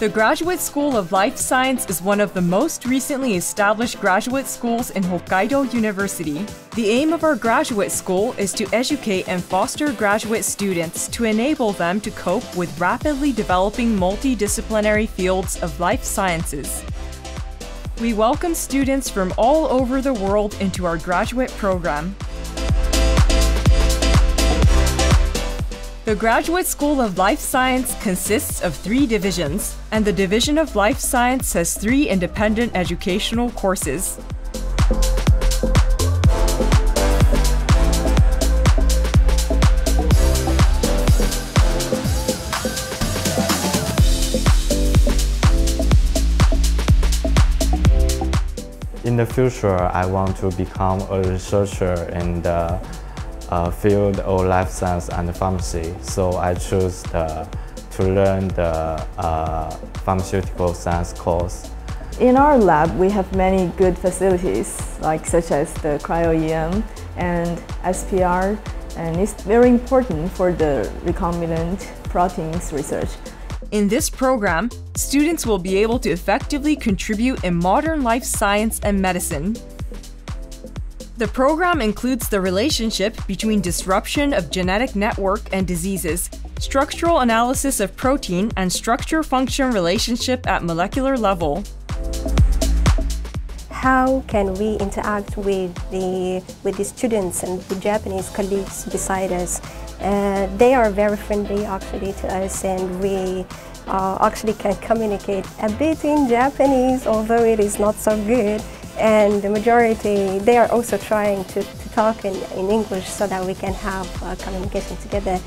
The Graduate School of Life Science is one of the most recently established graduate schools in Hokkaido University. The aim of our graduate school is to educate and foster graduate students to enable them to cope with rapidly developing multidisciplinary fields of life sciences. We welcome students from all over the world into our graduate program. The Graduate School of Life Science consists of 3 divisions, and the Division of Life Science has 3 independent educational courses. In the future, I want to become a researcher in the field of life science and pharmacy, so I choose to learn the pharmaceutical science course. In our lab, we have many good facilities, such as the cryo-EM and SPR, and it's very important for the recombinant proteins research. In this program, students will be able to effectively contribute in modern life science and medicine. The program includes the relationship between disruption of genetic network and diseases, structural analysis of protein, and structure-function relationship at molecular level. How can we interact with the students and the Japanese colleagues beside us? They are very friendly actually to us, and we actually can communicate a bit in Japanese, although it is not so good. And the majority, they are also trying to talk in English so that we can have communication together.